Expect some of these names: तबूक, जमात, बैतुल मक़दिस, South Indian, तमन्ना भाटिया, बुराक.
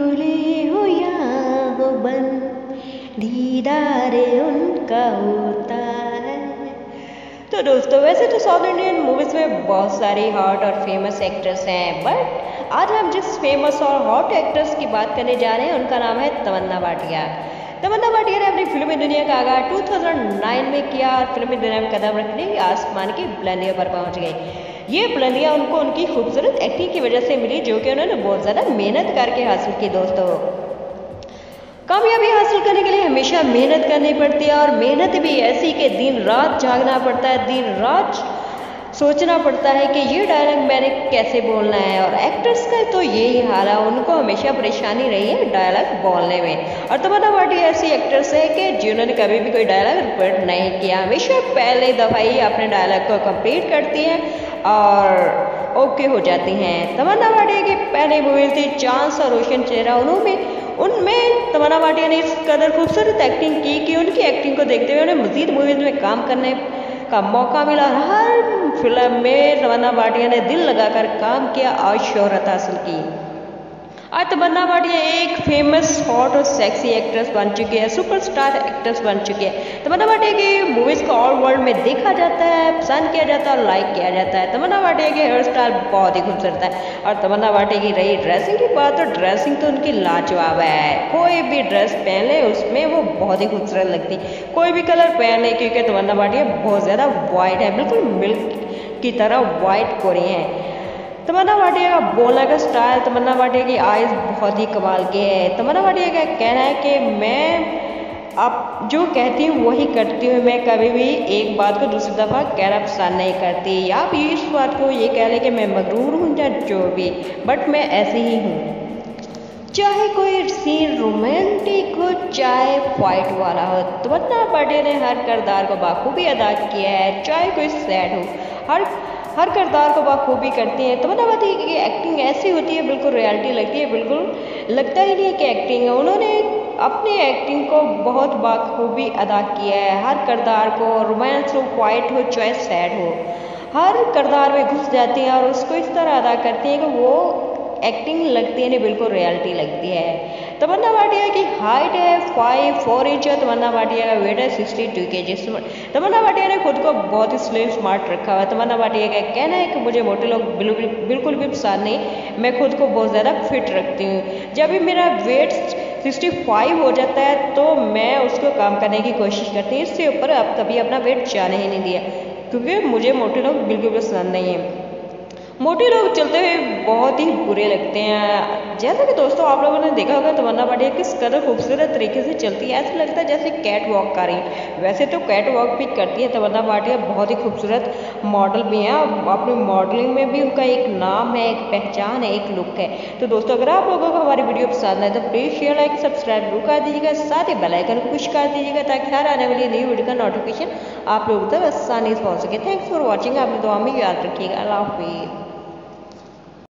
बुलबुले हो या बन, दीदार उनका होता है। तो दोस्तों, वैसे तो साउथ इंडियन मूवीज़ में बहुत सारी हॉट और फेमस एक्ट्रेस हैं, बट आज हम जिस फेमस और हॉट एक्ट्रेस की बात करने जा रहे हैं उनका नाम है तमन्ना भाटिया। तमन्ना भाटिया ने अपनी फिल्मी दुनिया का आगाज 2009 में किया और फिल्मी दुनिया में कदम रखने की आसमान की बुलंदियों पर पहुंच गई। ये बुलंदियाँ उनको उनकी खूबसूरत एक्टिंग की वजह से मिली, जो कि उन्होंने बहुत ज़्यादा मेहनत करके हासिल की। दोस्तों, कामयाबी हासिल करने के लिए हमेशा मेहनत करनी पड़ती है, और मेहनत भी ऐसी कि दिन रात जागना पड़ता है, दिन रात सोचना पड़ता है कि ये डायलॉग मैंने कैसे बोलना है। और एक्टर्स का तो यही हाल है, उनको हमेशा परेशानी रही है डायलॉग बोलने में। और तमन्ना भाटिया ऐसी एक्ट्रेस है कि जिन्होंने कभी भी कोई डायलॉग रिपीट नहीं किया, हमेशा पहले दफ़ा ही अपने डायलॉग को कंप्लीट करती हैं और ओके हो जाती हैं। तमन्ना भाटिया की पहली मूवीज थी चांस और रोशन चेहरा। उनमें तमन्ना भाटिया ने इस कदर खूबसूरत एक्टिंग की कि उनकी एक्टिंग को देखते हुए उन्हें मज़ीद मूवीज़ में काम करने का मौका मिला। हर फिल्म में तमन्ना भाटिया ने दिल लगाकर काम किया और शोहरत हासिल की। आज तमन्ना भाटिया एक फेमस हॉट और सेक्सी एक्ट्रेस बन चुकी है, सुपरस्टार एक्ट्रेस बन चुकी है। तमन्ना भाटिया की मूवीज़ को ऑल वर्ल्ड में देखा जाता है, पसंद किया जाता है और लाइक किया जाता है। तमन्ना भाटिया के हेयर स्टाइल बहुत ही खूबसूरत है, और तमन्ना भाटिया की रही ड्रेसिंग की बात, तो ड्रेसिंग तो उनकी लाजवाब है। कोई भी ड्रेस पहन ले उसमें वो बहुत ही खूबसूरत लगती, कोई भी कलर पहन ले, क्योंकि तमन्ना भाटिया बहुत ज़्यादा वाइट है, बिल्कुल मिल्क की तरह वाइट कोरी हैं। तमन्ना भाटिया का बोलने का स्टाइल, तमन्ना भाटिया की आइज़ बहुत ही कमाल की है। तमन्ना भाटिया का कहना है कि मैं आप जो कहती हूँ वही करती हूँ, मैं कभी भी एक बात को दूसरी दफ़ा कहना पसंद नहीं करती, या आप इस बात को ये कह लें कि मैं मगरूर हूँ या जो भी, बट मैं ऐसी ही हूँ। चाहे कोई सीन रोमांटिक हो, चाहे फाइट वाला हो, तमन्ना भाटिया ने हर किरदार को बाखूबी अदा किया है। चाहे कोई सैड हो, हर किरदार को बखूबी करती हैं। तमन्ना भाटिया की एक्टिंग ऐसी होती है, बिल्कुल रियलिटी लगती है, बिल्कुल लगता ही नहीं है कि एक्टिंग है। उन्होंने अपनी एक्टिंग को बहुत बखूबी अदा किया है, हर किरदार को, रोमांस हो, क्वाइट हो, चाहे सैड हो, हर किरदार में घुस जाती हैं और उसको इस तरह अदा करती हैं कि वो एक्टिंग लगती है नहीं, बिल्कुल रियलिटी लगती है। तमन्ना भाटिया की हाइट है 5'4" और तमन्ना भाटिया का वेट है 62 kg। तमन्ना भाटिया ने खुद को बहुत ही स्लिम स्मार्ट रखा हुआ है। तमन्ना भाटिया का कहना है कि मुझे मोटे लोग बिल्कुल भी पसंद नहीं, मैं खुद को बहुत ज़्यादा फिट रखती हूँ। जब भी मेरा वेट 65 हो जाता है तो मैं उसको कम करने की कोशिश करती हूँ, इससे ऊपर अब कभी अपना वेट जाने ही नहीं दिया, क्योंकि मुझे मोटे लोग बिल्कुल पसंद नहीं है। मोटे लोग चलते हुए बहुत ही बुरे लगते हैं। जैसा कि दोस्तों आप लोगों ने देखा होगा, तमन्ना भाटिया किस कदर खूबसूरत तरीके से चलती है, ऐसा लगता है जैसे कैट वॉक कर रही है। वैसे तो कैट वॉक भी करती है तमन्ना भाटिया, बहुत ही खूबसूरत मॉडल भी हैं, अपनी मॉडलिंग में भी उनका एक नाम है, एक पहचान है, एक लुक है। तो दोस्तों, अगर आप लोगों को हमारी वीडियो पसंद आए तो प्लीज़ शेयर, लाइक, सब्सक्राइब जरूर कर दीजिएगा, साथ ही बेल आइकन को पुश कर दीजिएगा ताकि हर आने वाली नई वीडियो का नोटिफिकेशन आप लोगों तक आसानी से पहुँच सके। थैंक्स फॉर वॉचिंग, आपने दुआ में याद रखिएगा। अल्लाह हाफिज़।